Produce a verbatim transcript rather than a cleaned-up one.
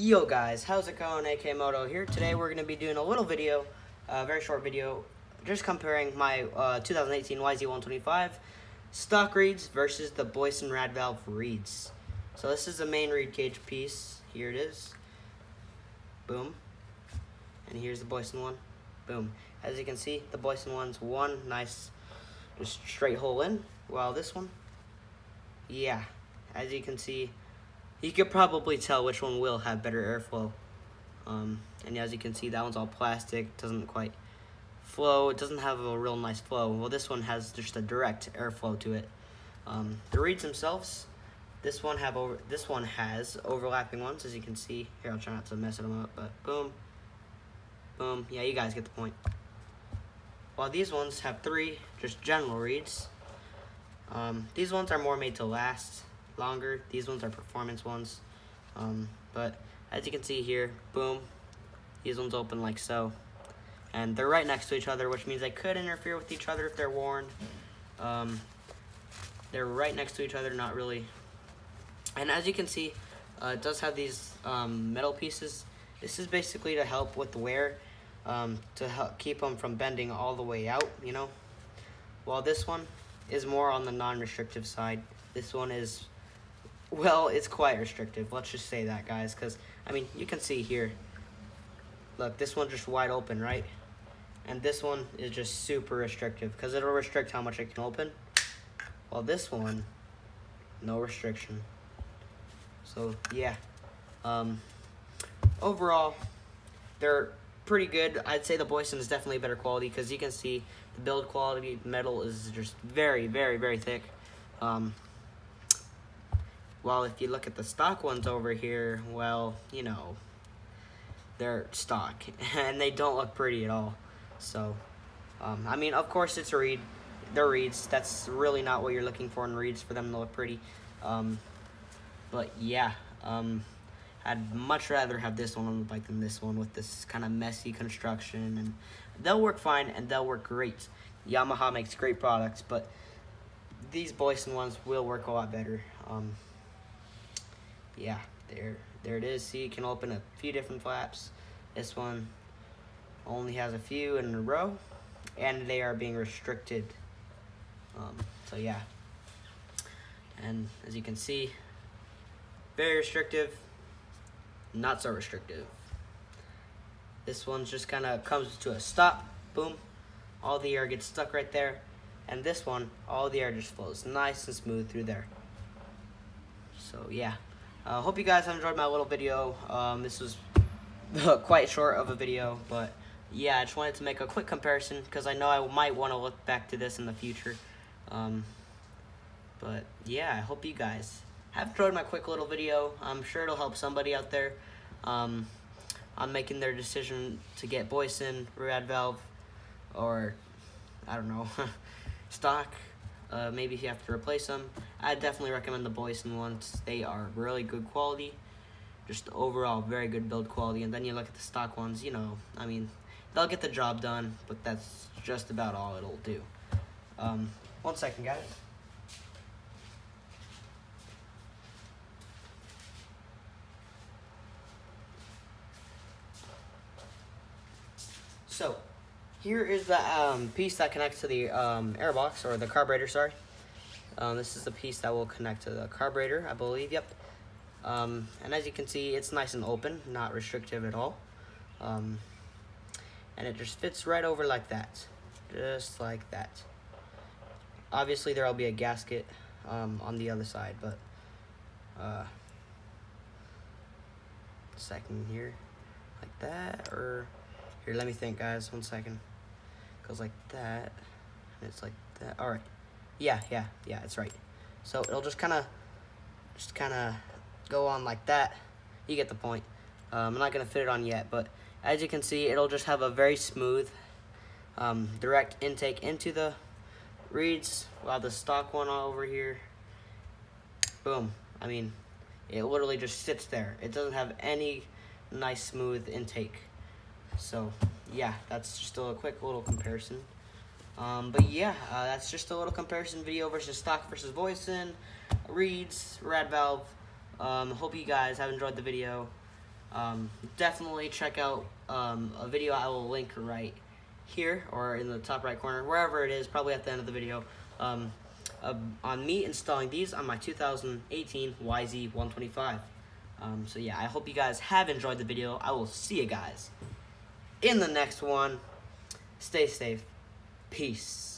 Yo guys, how's it going? A K Moto here. Today we're going to be doing a little video, a very short video, just comparing my uh, two thousand eighteen Y Z one twenty-five stock reeds versus the Boyesen Rad Valve reeds. So this is the main reed cage piece. Here it is. Boom. And here's the Boyesen one. Boom. As you can see, the Boyesen one's one nice just straight hole in, while this one, yeah, as you can see, you could probably tell which one will have better airflow. Um, and as you can see, that one's all plastic, doesn't quite flow, it doesn't have a real nice flow. Well, this one has just a direct airflow to it. Um, the reeds themselves, this one have over, this one has overlapping ones, as you can see. Here, I'll try not to mess them up, but boom, boom, yeah, you guys get the point. While these ones have three, just general reeds. Um, these ones are more made to last longer. These ones are performance ones, um, but as you can see here, boom, these ones open like so, and they're right next to each other, which means they could interfere with each other if they're worn. Um, they're right next to each other, not really. And as you can see, uh, it does have these um, metal pieces. This is basically to help with wear, um, to help keep them from bending all the way out, you know, while this one is more on the non-restrictive side. This one is, well, it's quite restrictive. Let's just say that, guys, because, I mean, you can see here. Look, this one's just wide open, right? And this one is just super restrictive because it'll restrict how much it can open. While this one, no restriction. So, yeah. Um, overall, they're pretty good. I'd say the Boyesen is definitely better quality because you can see the build quality. Metal is just very, very, very thick. Um... Well, if you look at the stock ones over here, well, you know, they're stock, and they don't look pretty at all. So, um, I mean, of course, it's a reed. They're reeds. That's really not what you're looking for in reeds, for them to look pretty. Um, but, yeah, um, I'd much rather have this one on the bike than this one with this kind of messy construction. And they'll work fine, and they'll work great. Yamaha makes great products, but these Boyesen ones will work a lot better. Um... Yeah, there there it is. See, you can open a few different flaps. This one only has a few in a row, and they are being restricted. Um, so, yeah. And as you can see, very restrictive, not so restrictive. This one's just kind of comes to a stop. Boom. All the air gets stuck right there. And this one, all the air just flows nice and smooth through there. So, yeah. I uh, hope you guys have enjoyed my little video. Um, this was quite short of a video, but yeah, I just wanted to make a quick comparison because I know I might want to look back to this in the future. Um, but yeah, I hope you guys have enjoyed my quick little video. I'm sure it'll help somebody out there um, on making their decision to get Boyesen, Rad Valve, or I don't know, stock. Uh, maybe if you have to replace them. I definitely recommend the Boyesen ones. They are really good quality. Just overall, very good build quality. And then you look at the stock ones, you know, I mean, they'll get the job done, but that's just about all it'll do. Um, one second, guys. So, here is the um, piece that connects to the um, airbox, or the carburetor, sorry. Um, this is the piece that will connect to the carburetor, I believe, yep. Um, and as you can see, it's nice and open, not restrictive at all. Um, and it just fits right over like that, just like that. Obviously, there will be a gasket um, on the other side, but... Uh, second here, like that, or... Here, let me think, guys, one second. Goes like that, and it's like that. All right, yeah, yeah, yeah, it's right. So it'll just kind of, just kind of go on like that. You get the point. Um, I'm not gonna fit it on yet, but as you can see, it'll just have a very smooth, um, direct intake into the reeds. While the stock one over here, boom. I mean, it literally just sits there. It doesn't have any nice smooth intake. So, yeah, that's just a quick little comparison. Um, but, yeah, uh, that's just a little comparison video versus stock versus Boyesen, reeds, Rad Valve. Um, hope you guys have enjoyed the video. um, definitely check out um, a video I will link right here or in the top right corner, wherever it is, probably at the end of the video, um, uh, on me installing these on my two thousand eighteen Y Z one twenty-five. Um, so yeah, I hope you guys have enjoyed the video. I will see you guys in the next one. Stay safe. Peace.